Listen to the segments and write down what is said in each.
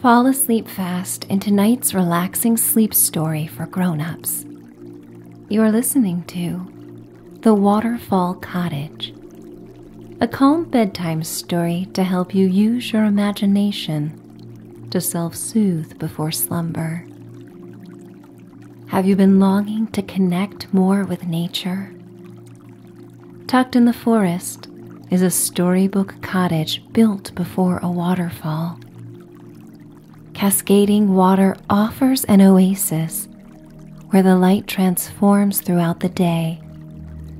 fall asleep fast in tonight's relaxing sleep story for grown-ups. You're listening to The Waterfall Cottage, a calm bedtime story to help you use your imagination to self-soothe before slumber. Have you been longing to connect more with nature? Tucked in the forest is a storybook cottage built before a waterfall. Cascading water offers an oasis where the light transforms throughout the day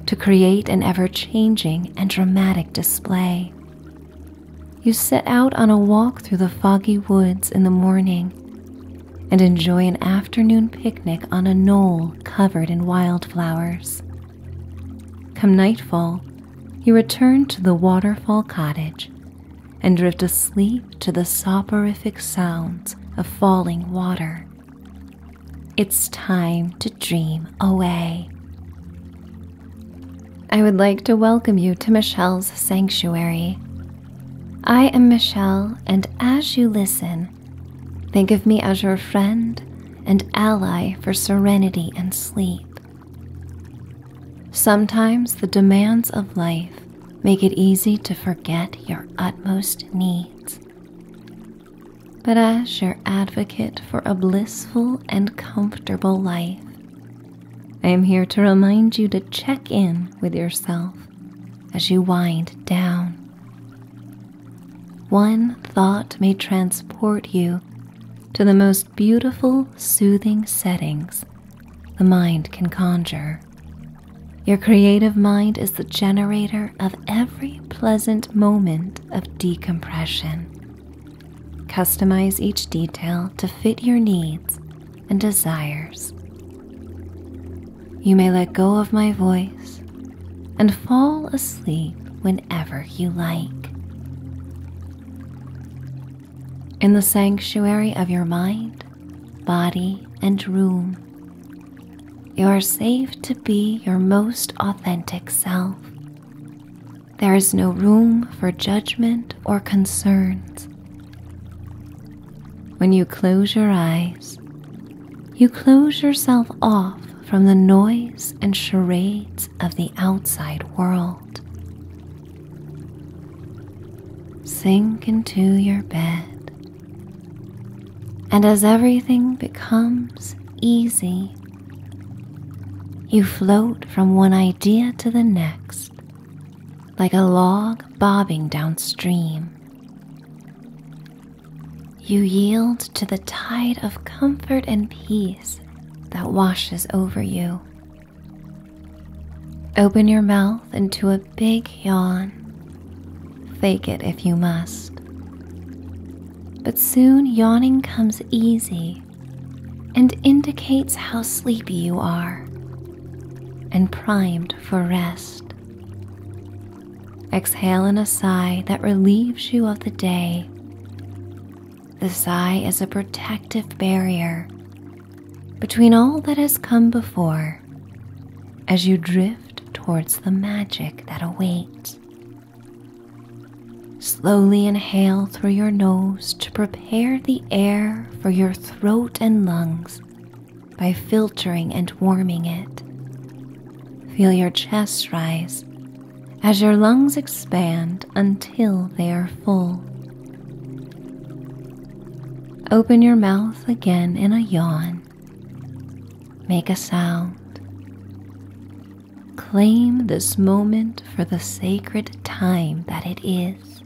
to create an ever-changing and dramatic display. You set out on a walk through the foggy woods in the morning and enjoy an afternoon picnic on a knoll covered in wildflowers. Come nightfall, you return to the waterfall cottage and drift asleep to the soporific sounds of falling water. It's time to dream away. I would like to welcome you to Michelle's Sanctuary. I am Michelle, and as you listen, think of me as your friend and ally for serenity and sleep. Sometimes the demands of life make it easy to forget your utmost needs. But as your advocate for a blissful and comfortable life, I am here to remind you to check in with yourself as you wind down. One thought may transport you to the most beautiful, soothing settings the mind can conjure. Your creative mind is the generator of every pleasant moment of decompression. Customize each detail to fit your needs and desires. You may let go of my voice and fall asleep whenever you like. In the sanctuary of your mind, body, and room, you are safe to be your most authentic self. There is no room for judgment or concerns. When you close your eyes, you close yourself off from the noise and charades of the outside world. Sink into your bed, and as everything becomes easy, you float from one idea to the next, like a log bobbing downstream. You yield to the tide of comfort and peace that washes over you. Open your mouth into a big yawn. Fake it if you must. But soon yawning comes easy and indicates how sleepy you are and primed for rest. Exhale in a sigh that relieves you of the day. The sigh is a protective barrier between all that has come before as you drift towards the magic that awaits. Slowly inhale through your nose to prepare the air for your throat and lungs by filtering and warming it. Feel your chest rise as your lungs expand until they are full. Open your mouth again in a yawn. Make a sound. Claim this moment for the sacred time that it is.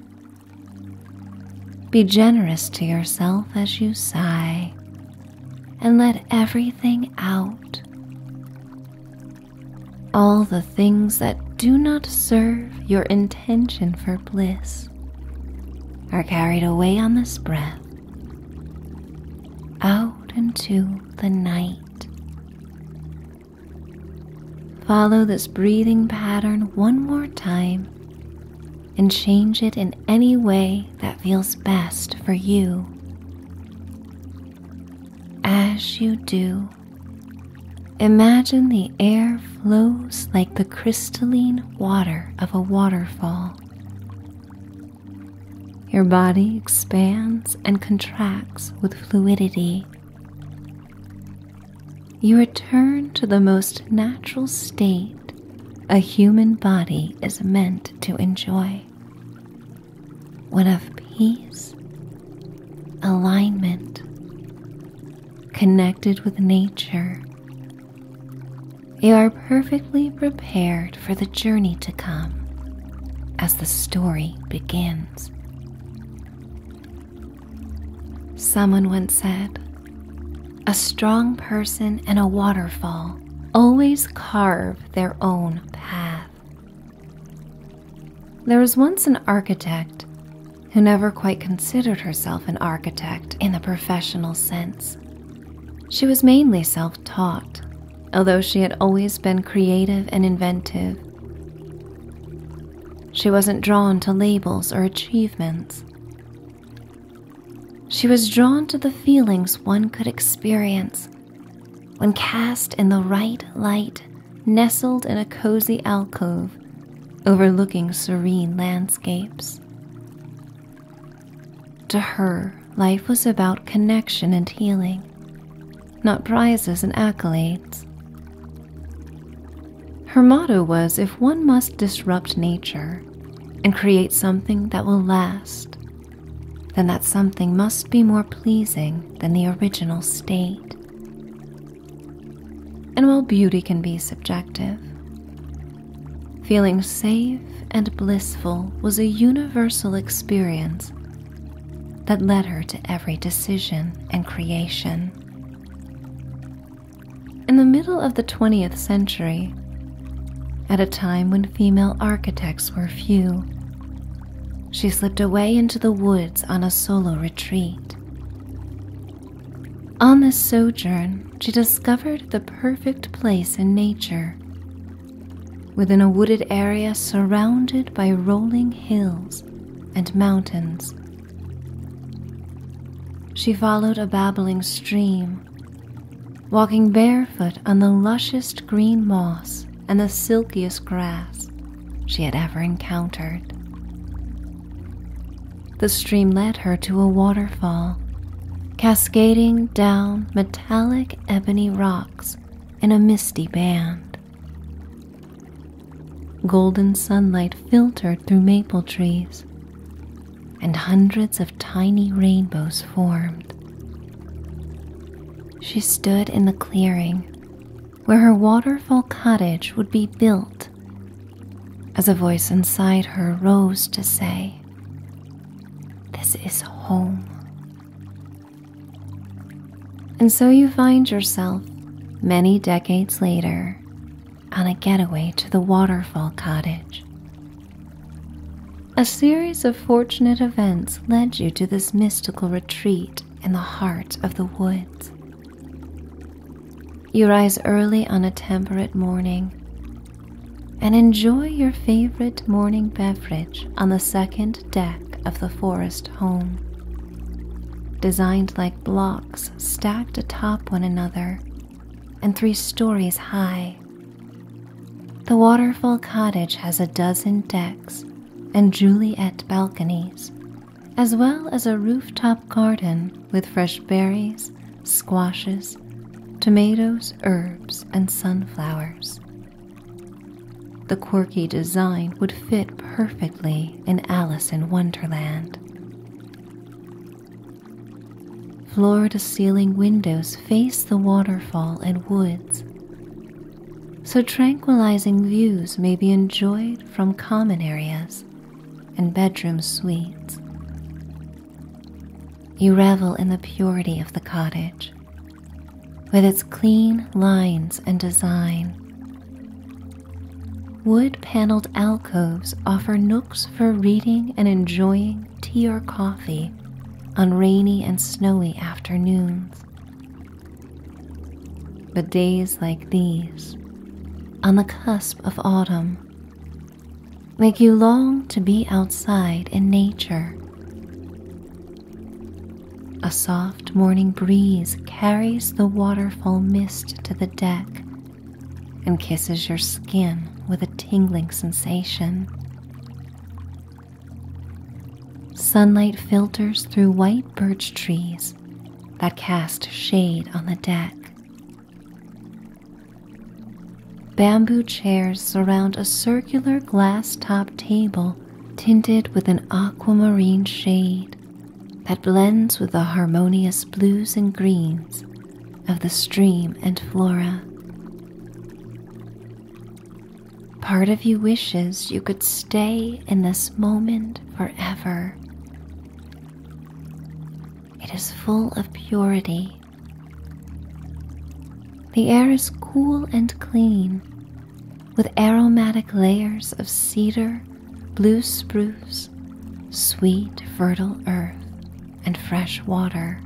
Be generous to yourself as you sigh and let everything out. All the things that do not serve your intention for bliss are carried away on this breath, out into the night. Follow this breathing pattern one more time and change it in any way that feels best for you. As you do, imagine the air flows like the crystalline water of a waterfall. Your body expands and contracts with fluidity. You return to the most natural state a human body is meant to enjoy, one of peace, alignment, connected with nature. You are perfectly prepared for the journey to come as the story begins. Someone once said, "A strong person and a waterfall always carve their own path." There was once an architect who never quite considered herself an architect in the professional sense. She was mainly self-taught, although she had always been creative and inventive. She wasn't drawn to labels or achievements. She was drawn to the feelings one could experience when cast in the right light, nestled in a cozy alcove, overlooking serene landscapes. To her, life was about connection and healing, not prizes and accolades. Her motto was, if one must disrupt nature and create something that will last, then that something must be more pleasing than the original state. And while beauty can be subjective, feeling safe and blissful was a universal experience that led her to every decision and creation. In the middle of the 20th century, at a time when female architects were few, she slipped away into the woods on a solo retreat. On this sojourn, she discovered the perfect place in nature, within a wooded area surrounded by rolling hills and mountains. She followed a babbling stream, walking barefoot on the lushest green moss and the silkiest grass she had ever encountered. The stream led her to a waterfall, cascading down metallic ebony rocks in a misty band. Golden sunlight filtered through maple trees, and hundreds of tiny rainbows formed. She stood in the clearing, where her waterfall cottage would be built, as a voice inside her rose to say, "This is home." And so you find yourself, many decades later, on a getaway to the waterfall cottage. A series of fortunate events led you to this mystical retreat in the heart of the woods. You rise early on a temperate morning and enjoy your favorite morning beverage on the second deck of the forest home, designed like blocks stacked atop one another and 3 stories high. The waterfall cottage has a 12 decks and Juliet balconies, as well as a rooftop garden with fresh berries, squashes, tomatoes, herbs, and sunflowers. The quirky design would fit perfectly in Alice in Wonderland. Floor-to-ceiling windows face the waterfall and woods, so tranquilizing views may be enjoyed from common areas and bedroom suites. You revel in the purity of the cottage, with its clean lines and design. Wood-paneled alcoves offer nooks for reading and enjoying tea or coffee on rainy and snowy afternoons. But days like these, on the cusp of autumn, make you long to be outside in nature. A soft morning breeze carries the waterfall mist to the deck and kisses your skin with a tingling sensation. sunlight filters through white birch trees that cast shade on the deck. Bamboo chairs surround a circular glass-topped table tinted with an aquamarine shade that blends with the harmonious blues and greens of the stream and flora. Part of you wishes you could stay in this moment forever. It is full of purity. The air is cool and clean, with aromatic layers of cedar, blue spruce, sweet fertile earth, and fresh water.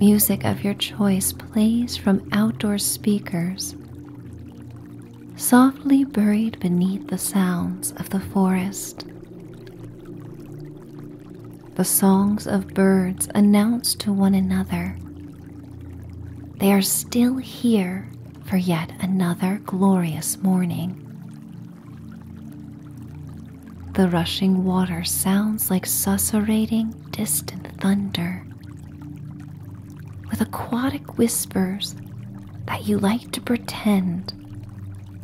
Music of your choice plays from outdoor speakers, softly buried beneath the sounds of the forest. The songs of birds announce to one another they are still here for yet another glorious morning. The rushing water sounds like susurrating, distant thunder, with aquatic whispers that you like to pretend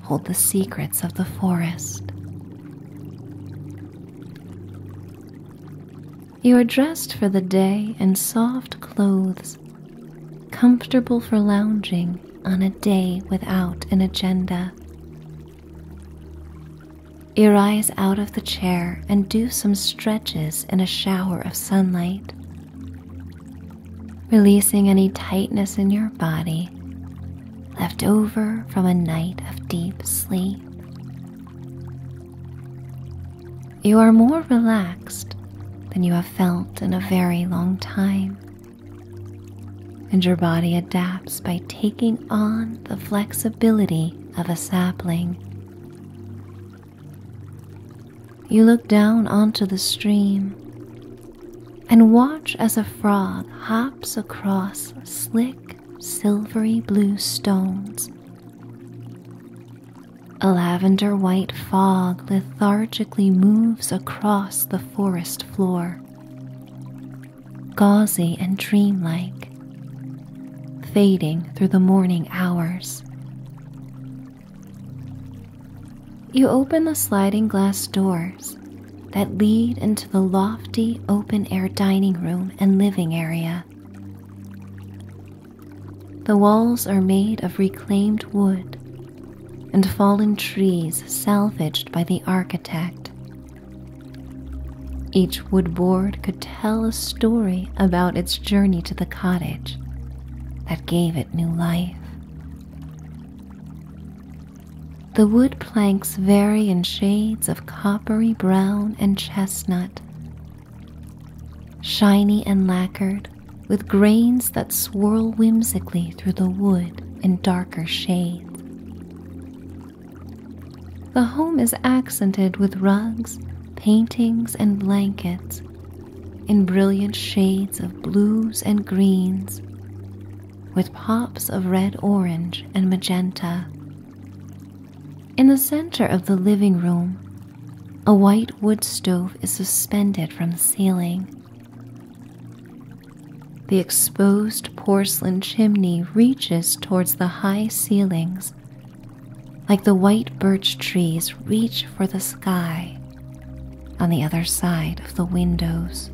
hold the secrets of the forest. You are dressed for the day in soft clothes, comfortable for lounging on a day without an agenda. You rise out of the chair and do some stretches in a shower of sunlight, releasing any tightness in your body left over from a night of deep sleep. You are more relaxed than you have felt in a very long time, and your body adapts by taking on the flexibility of a sapling. You look down onto the stream and watch as a frog hops across slick, silvery blue stones. A lavender-white fog lethargically moves across the forest floor, gauzy and dreamlike, fading through the morning hours. You open the sliding glass doors that lead into the lofty open-air dining room and living area. The walls are made of reclaimed wood and fallen trees salvaged by the architect. Each wood board could tell a story about its journey to the cottage that gave it new life. The wood planks vary in shades of coppery brown and chestnut, shiny and lacquered, with grains that swirl whimsically through the wood in darker shades. The home is accented with rugs, paintings, and blankets in brilliant shades of blues and greens, with pops of red, orange, and magenta. In the center of the living room, a white wood stove is suspended from the ceiling. The exposed porcelain chimney reaches towards the high ceilings, like the white birch trees reach for the sky on the other side of the windows.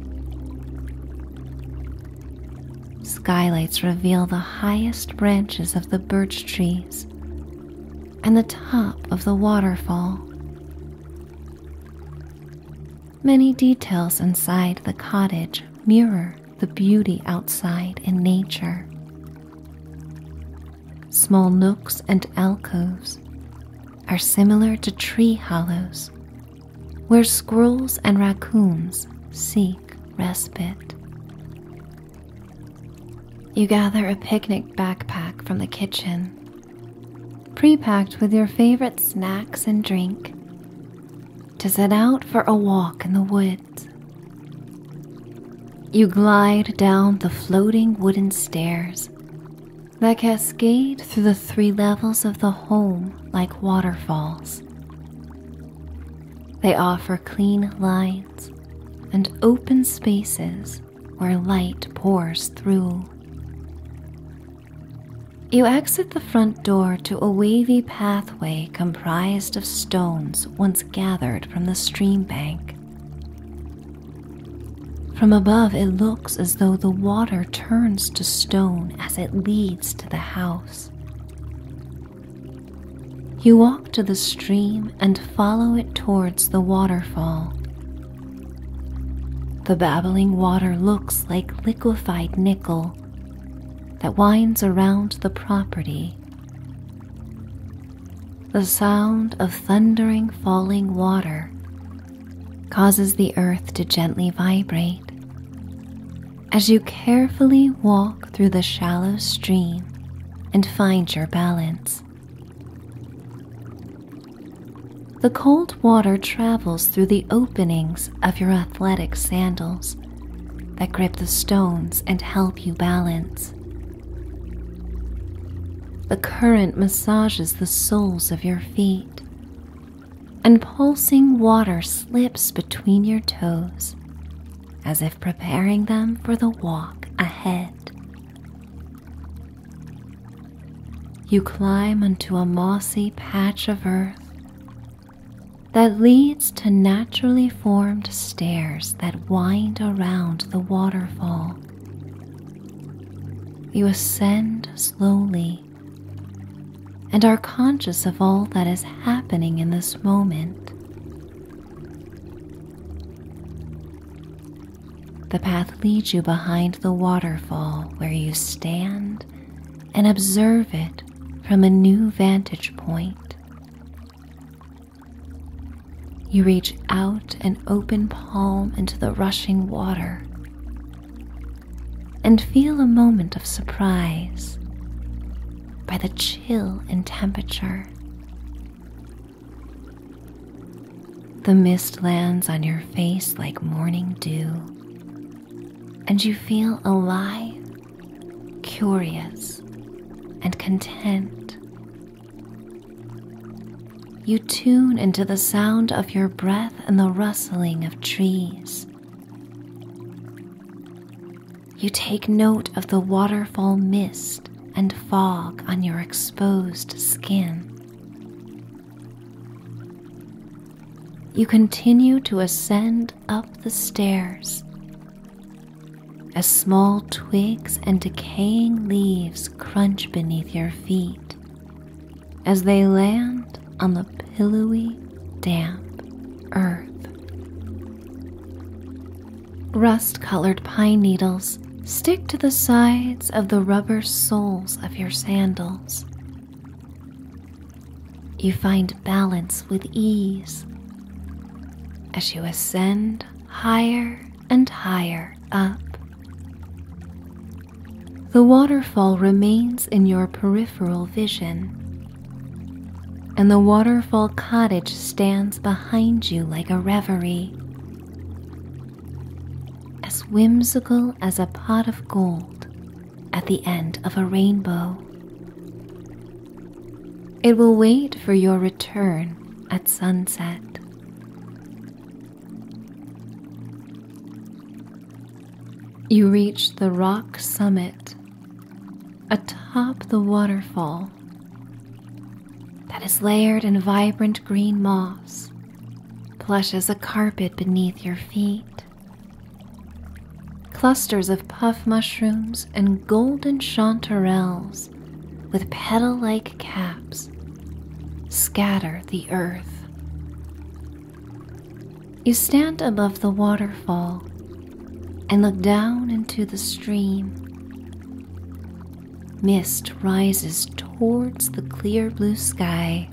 Skylights reveal the highest branches of the birch trees and the top of the waterfall. Many details inside the cottage mirror the beauty outside in nature. Small nooks and alcoves are similar to tree hollows where squirrels and raccoons seek respite. You gather a picnic backpack from the kitchen, pre-packed with your favorite snacks and drink, to set out for a walk in the woods. You glide down the floating wooden stairs that cascade through the 3 levels of the home like waterfalls. They offer clean lines and open spaces where light pours through. You exit the front door to a wavy pathway comprised of stones once gathered from the stream bank. From above, it looks as though the water turns to stone as it leads to the house. You walk to the stream and follow it towards the waterfall. The babbling water looks like liquefied nickel that winds around the property. The sound of thundering falling water causes the earth to gently vibrate. As you carefully walk through the shallow stream and find your balance, the cold water travels through the openings of your athletic sandals that grip the stones and help you balance. The current massages the soles of your feet, and pulsing water slips between your toes as if preparing them for the walk ahead. You climb onto a mossy patch of earth that leads to naturally formed stairs that wind around the waterfall. You ascend slowly and are conscious of all that is happening in this moment. The path leads you behind the waterfall, where you stand and observe it from a new vantage point. You reach out an open palm into the rushing water and feel a moment of surprise by the chill and temperature. The mist lands on your face like morning dew, and you feel alive, curious, and content. You tune into the sound of your breath and the rustling of trees. You take note of the waterfall mist and fog on your exposed skin. You continue to ascend up the stairs as small twigs and decaying leaves crunch beneath your feet as they land on the pillowy, damp earth. Rust-colored pine needles stick to the sides of the rubber soles of your sandals. You find balance with ease as you ascend higher and higher up. The waterfall remains in your peripheral vision, and the waterfall cottage stands behind you like a reverie, as whimsical as a pot of gold at the end of a rainbow. It will wait for your return at sunset. You reach the rock summit atop the waterfall that is layered in vibrant green moss, plush as a carpet beneath your feet. Clusters of puff mushrooms and golden chanterelles with petal-like caps scatter the earth. You stand above the waterfall and look down into the stream. Mist rises towards the clear blue sky.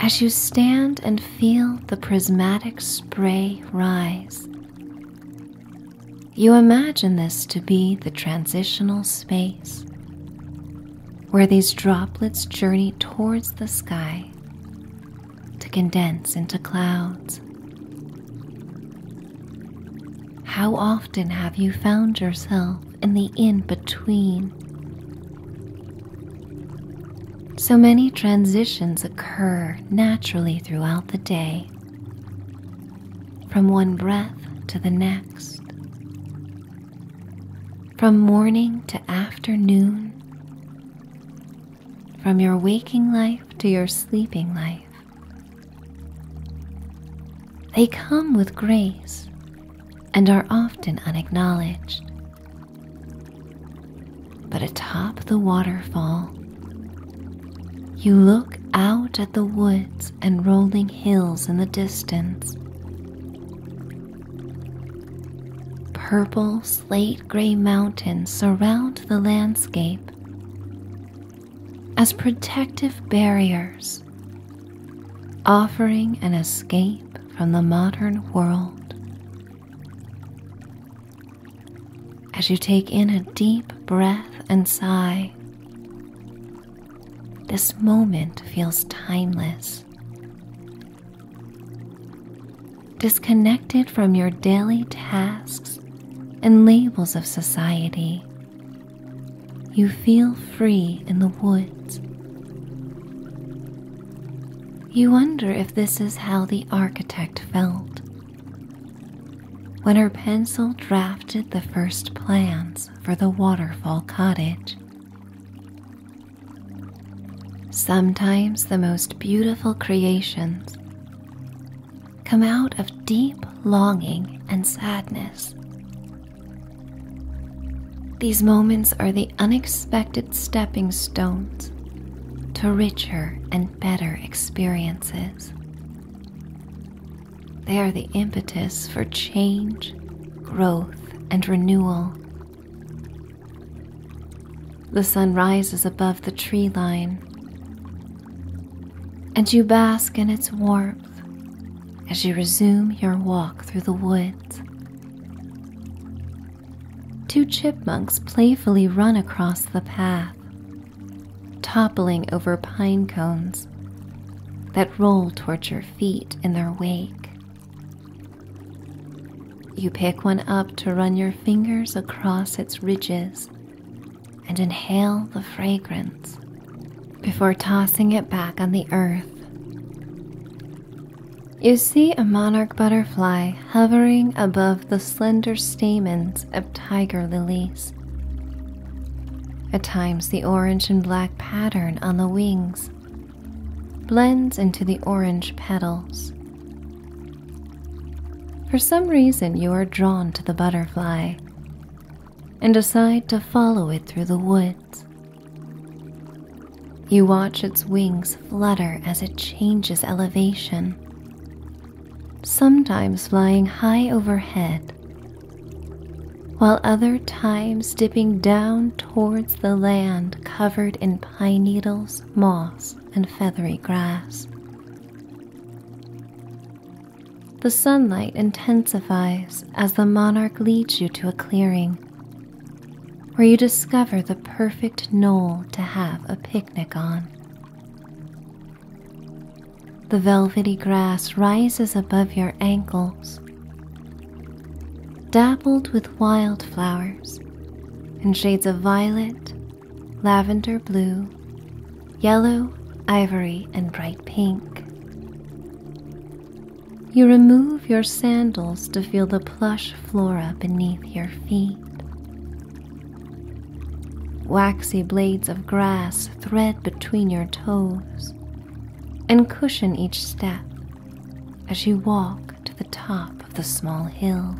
As you stand and feel the prismatic spray rise, you imagine this to be the transitional space where these droplets journey towards the sky to condense into clouds. How often have you found yourself in the in-between? So many transitions occur naturally throughout the day, from one breath to the next, from morning to afternoon, from your waking life to your sleeping life. They come with grace and are often unacknowledged. But atop the waterfall, you look out at the woods and rolling hills in the distance. Purple slate-gray mountains surround the landscape as protective barriers, offering an escape from the modern world. As you take in a deep breath and sigh, this moment feels timeless. Disconnected from your daily tasks and labels of society, you feel free in the woods. You wonder if this is how the architect felt when her pencil drafted the first plans for the waterfall cottage. Sometimes the most beautiful creations come out of deep longing and sadness. These moments are the unexpected stepping stones to richer and better experiences. They are the impetus for change, growth, and renewal. The sun rises above the tree line, and you bask in its warmth as you resume your walk through the woods. Two chipmunks playfully run across the path, toppling over pine cones that roll towards your feet in their wake. You pick one up to run your fingers across its ridges and inhale the fragrance before tossing it back on the earth. You see a monarch butterfly hovering above the slender stamens of tiger lilies. At times the orange and black pattern on the wings blends into the orange petals. For some reason, you are drawn to the butterfly and decide to follow it through the woods. You watch its wings flutter as it changes elevation, sometimes flying high overhead, while other times dipping down towards the land covered in pine needles, moss, and feathery grass. The sunlight intensifies as the monarch leads you to a clearing, where you discover the perfect knoll to have a picnic on. The velvety grass rises above your ankles, dappled with wildflowers in shades of violet, lavender blue, yellow, ivory, and bright pink. You remove your sandals to feel the plush flora beneath your feet. Waxy blades of grass thread between your toes and cushion each step as you walk to the top of the small hill.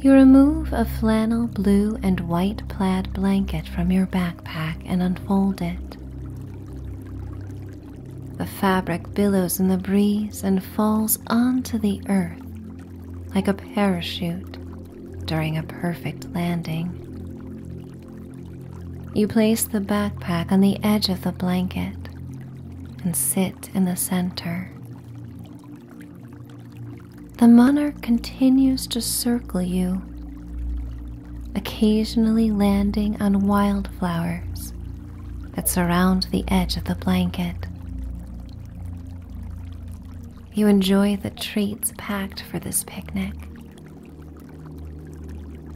You remove a flannel blue and white plaid blanket from your backpack and unfold it. The fabric billows in the breeze and falls onto the earth like a parachute during a perfect landing. You place the backpack on the edge of the blanket and sit in the center. The monarch continues to circle you, occasionally landing on wildflowers that surround the edge of the blanket. You enjoy the treats packed for this picnic.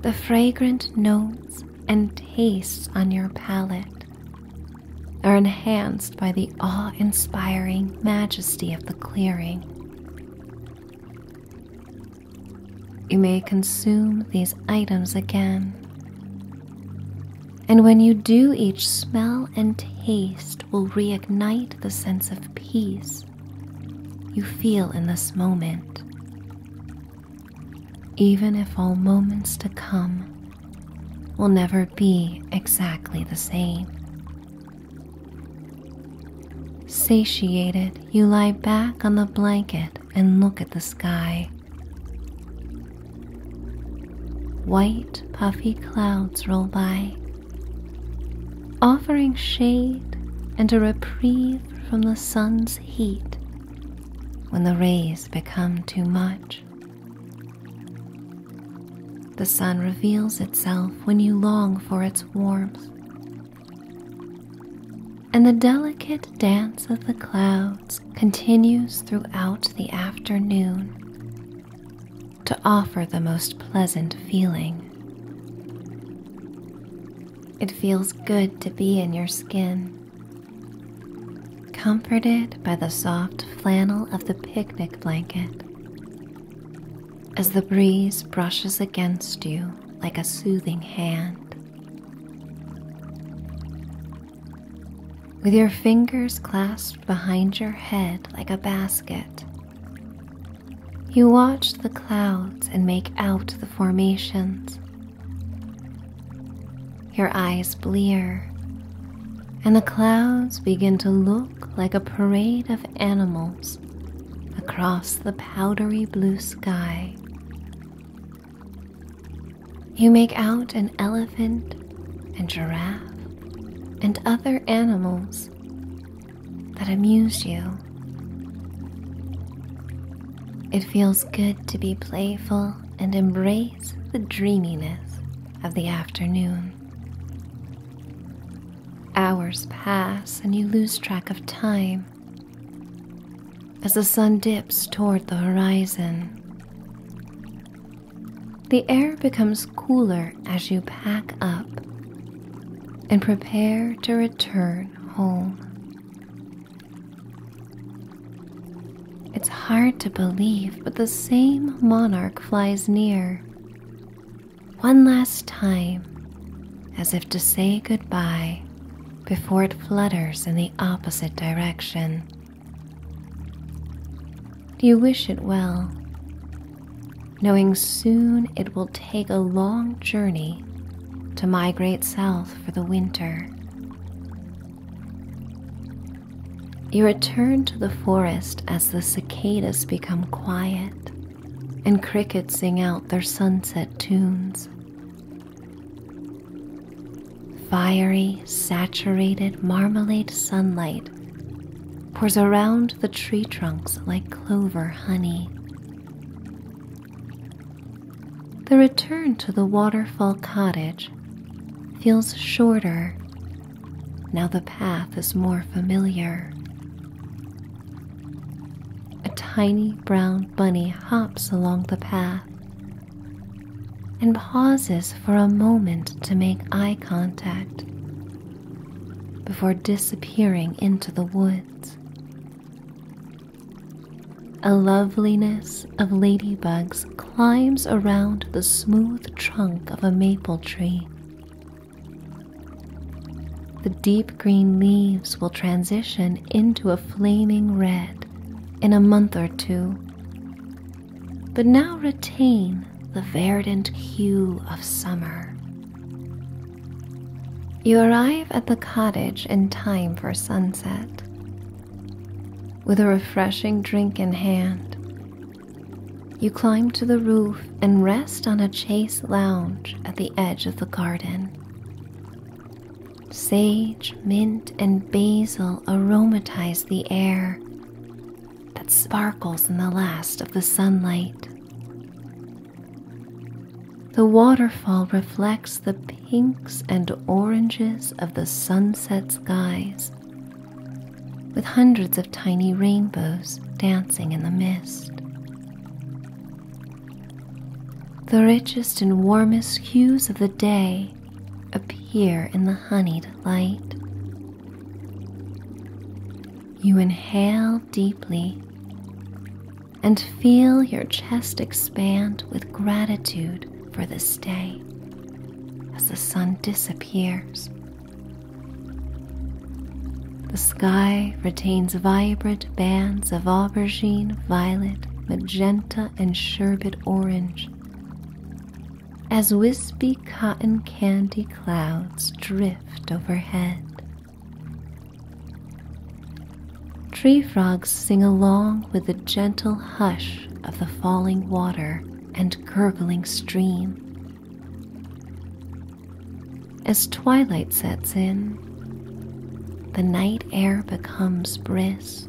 The fragrant notes and tastes on your palate are enhanced by the awe-inspiring majesty of the clearing. You may consume these items again, and when you do, each smell and taste will reignite the sense of peace you feel in this moment, even if all moments to come will never be exactly the same. Satiated, you lie back on the blanket and look at the sky. White, puffy clouds roll by, offering shade and a reprieve from the sun's heat when the rays become too much. The sun reveals itself when you long for its warmth, and the delicate dance of the clouds continues throughout the afternoon to offer the most pleasant feeling. It feels good to be in your skin, comforted by the soft flannel of the picnic blanket, as the breeze brushes against you like a soothing hand. With your fingers clasped behind your head like a basket, you watch the clouds and make out the formations. Your eyes blear, and the clouds begin to look like a parade of animals across the powdery blue sky. You make out an elephant and giraffe and other animals that amuse you. It feels good to be playful and embrace the dreaminess of the afternoon. Hours pass and you lose track of time as the sun dips toward the horizon. The air becomes cooler as you pack up and prepare to return home. It's hard to believe, but the same monarch flies near, one last time, as if to say goodbye, before it flutters in the opposite direction. You wish it well, knowing soon it will take a long journey to migrate south for the winter. You return to the forest as the cicadas become quiet and crickets sing out their sunset tunes. Fiery, saturated marmalade sunlight pours around the tree trunks like clover honey. The return to the waterfall cottage feels shorter now the path is more familiar. A tiny brown bunny hops along the path and pauses for a moment to make eye contact before disappearing into the woods. A loveliness of ladybugs climbs around the smooth trunk of a maple tree. The deep green leaves will transition into a flaming red in a month or two, but now retain the verdant hue of summer. You arrive at the cottage in time for sunset, with a refreshing drink in hand. You climb to the roof and rest on a chaise lounge at the edge of the garden. Sage, mint, and basil aromatize the air that sparkles in the last of the sunlight. The waterfall reflects the pinks and oranges of the sunset skies, with hundreds of tiny rainbows dancing in the mist. The richest and warmest hues of the day appear in the honeyed light. you inhale deeply and feel your chest expand with gratitude for this day as the sun disappears. The sky retains vibrant bands of aubergine, violet, magenta, and sherbet orange as wispy cotton candy clouds drift overhead. Tree frogs sing along with the gentle hush of the falling water and gurgling stream. As twilight sets in, the night air becomes brisk.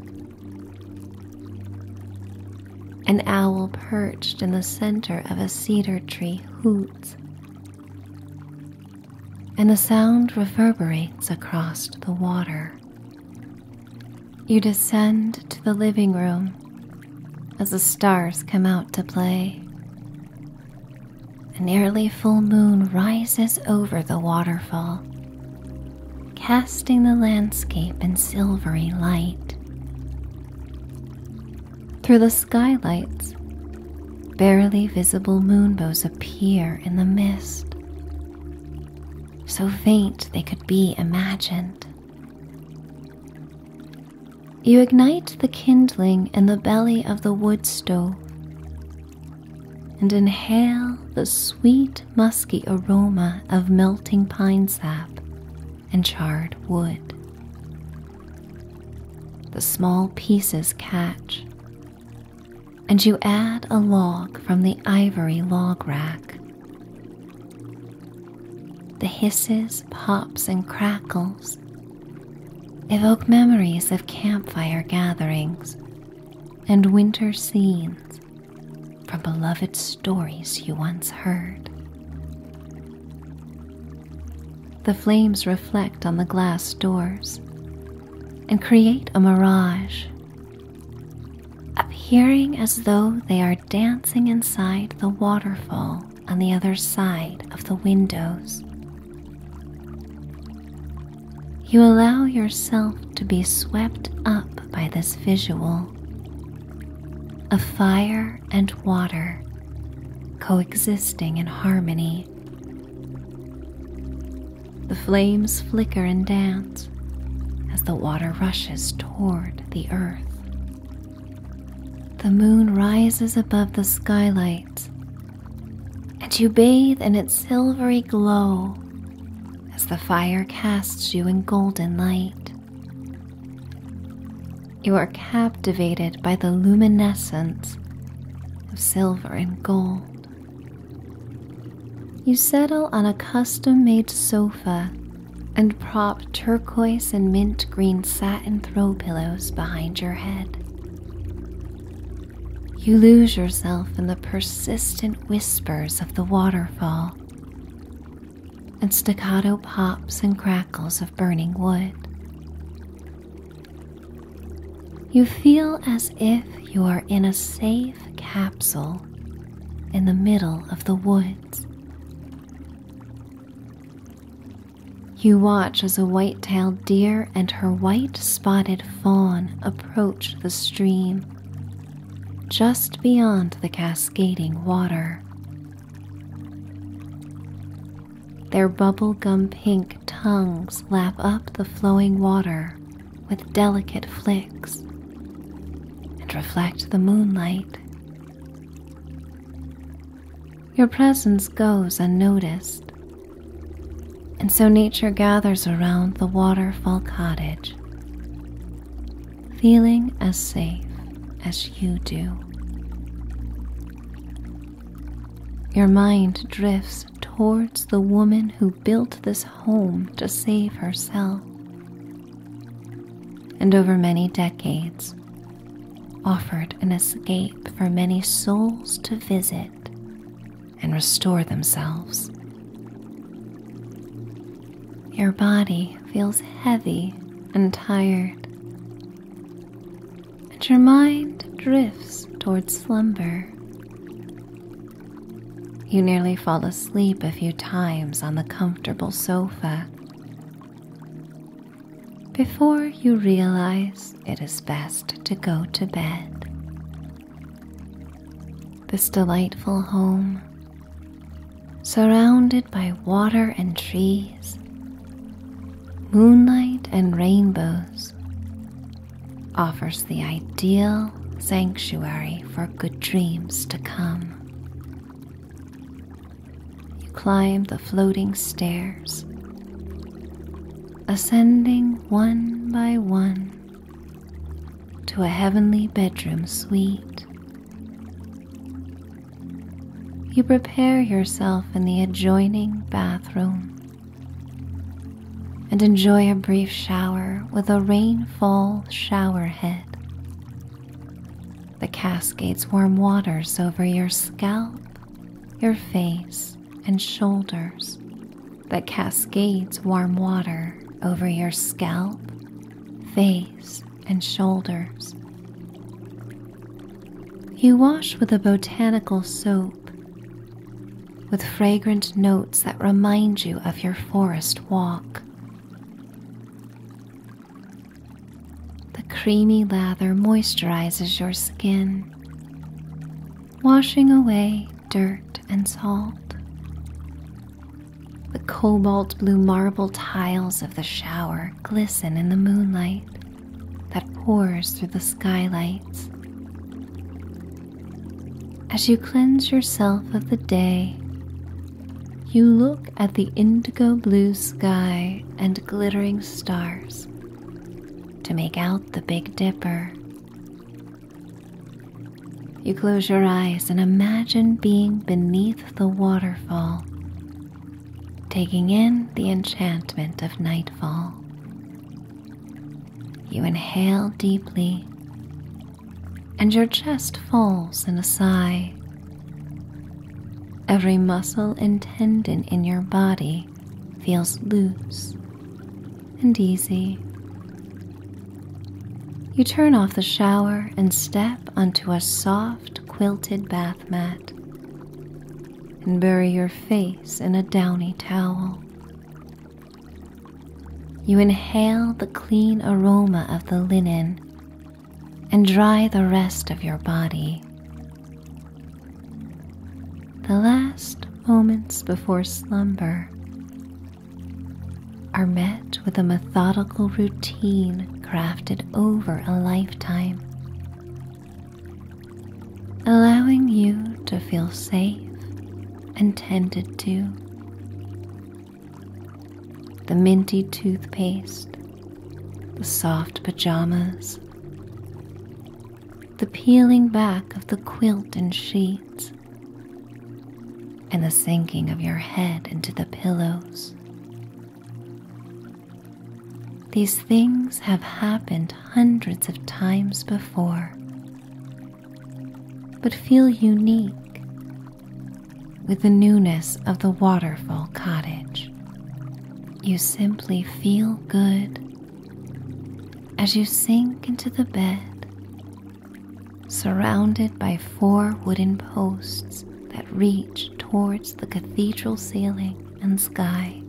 An owl perched in the center of a cedar tree hoots, and the sound reverberates across the water. You descend to the living room as the stars come out to play. A nearly full moon rises over the waterfall, casting the landscape in silvery light. Through the skylights, barely visible moonbows appear in the mist, so faint they could be imagined. You ignite the kindling in the belly of the wood stove and inhale the sweet, musky aroma of melting pine sap and charred wood. The small pieces catch, and you add a log from the ivory log rack. The hisses, pops, and crackles evoke memories of campfire gatherings and winter scenes from beloved stories you once heard. The flames reflect on the glass doors and create a mirage, appearing as though they are dancing inside the waterfall on the other side of the windows. You allow yourself to be swept up by this visual of fire and water coexisting in harmony. The flames flicker and dance as the water rushes toward the earth. The moon rises above the skylights, and you bathe in its silvery glow as the fire casts you in golden light. You are captivated by the luminescence of silver and gold. You settle on a custom-made sofa and prop turquoise and mint green satin throw pillows behind your head. You lose yourself in the persistent whispers of the waterfall and staccato pops and crackles of burning wood. You feel as if you are in a safe capsule in the middle of the woods. You watch as a white-tailed deer and her white-spotted fawn approach the stream just beyond the cascading water. Their bubblegum pink tongues lap up the flowing water with delicate flicks and reflect the moonlight. Your presence goes unnoticed, and so nature gathers around the waterfall cottage, feeling as safe as you do. Your mind drifts towards the woman who built this home to save herself, and over many decades offered an escape for many souls to visit and restore themselves. Your body feels heavy and tired, and your mind drifts towards slumber. You nearly fall asleep a few times on the comfortable sofa before you realize it is best to go to bed. This delightful home, surrounded by water and trees, moonlight and rainbows, offers the ideal sanctuary for good dreams to come. You climb the floating stairs, ascending one by one to a heavenly bedroom suite. You prepare yourself in the adjoining bathroom and enjoy a brief shower with a rainfall shower head that cascades warm waters over your scalp, your face, and shoulders. You wash with a botanical soap with fragrant notes that remind you of your forest walk. The creamy lather moisturizes your skin, washing away dirt and salt. The cobalt blue marble tiles of the shower glisten in the moonlight that pours through the skylights. As you cleanse yourself of the day, you look at the indigo blue sky and glittering stars to make out the Big Dipper. You close your eyes and imagine being beneath the waterfall, taking in the enchantment of nightfall. You inhale deeply, and your chest falls in a sigh. Every muscle and tendon in your body feels loose and easy. You turn off the shower and step onto a soft, quilted bath mat and bury your face in a downy towel. You inhale the clean aroma of the linen and dry the rest of your body. The last moments before slumber are met with a methodical routine crafted over a lifetime, allowing you to feel safe and tended to. The minty toothpaste, the soft pajamas, the peeling back of the quilt and sheets, and the sinking of your head into the pillows. These things have happened hundreds of times before, but feel unique with the newness of the waterfall cottage. You simply feel good as you sink into the bed, surrounded by 4 wooden posts that reach towards the cathedral ceiling and sky.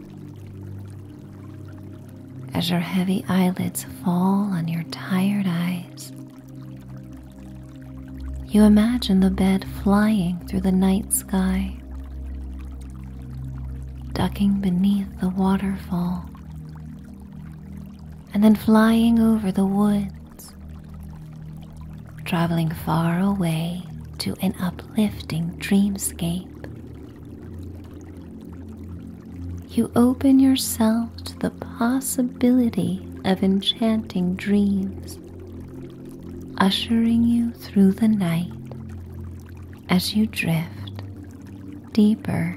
As your heavy eyelids fall on your tired eyes, you imagine the bed flying through the night sky, ducking beneath the waterfall, and then flying over the woods, traveling far away to an uplifting dreamscape. You open yourself to the possibility of enchanting dreams, ushering you through the night as you drift deeper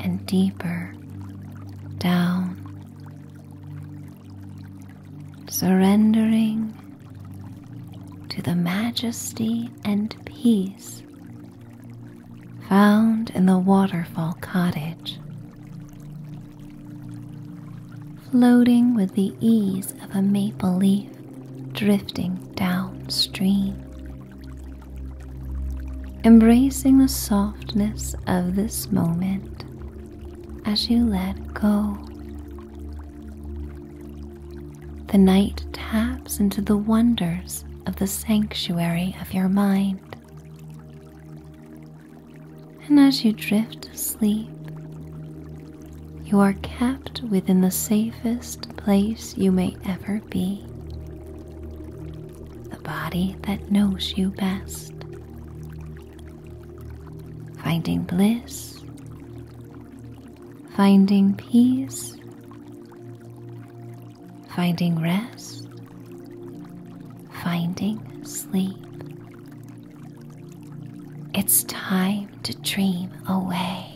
and deeper down, surrendering to the majesty and peace found in the waterfall cottage, floating with the ease of a maple leaf drifting downstream. Embracing the softness of this moment as you let go. the night taps into the wonders of the sanctuary of your mind. And as you drift to sleep, you are kept within the safest place you may ever be, the body that knows you best, finding bliss, finding peace, finding rest, finding sleep. It's time to dream away.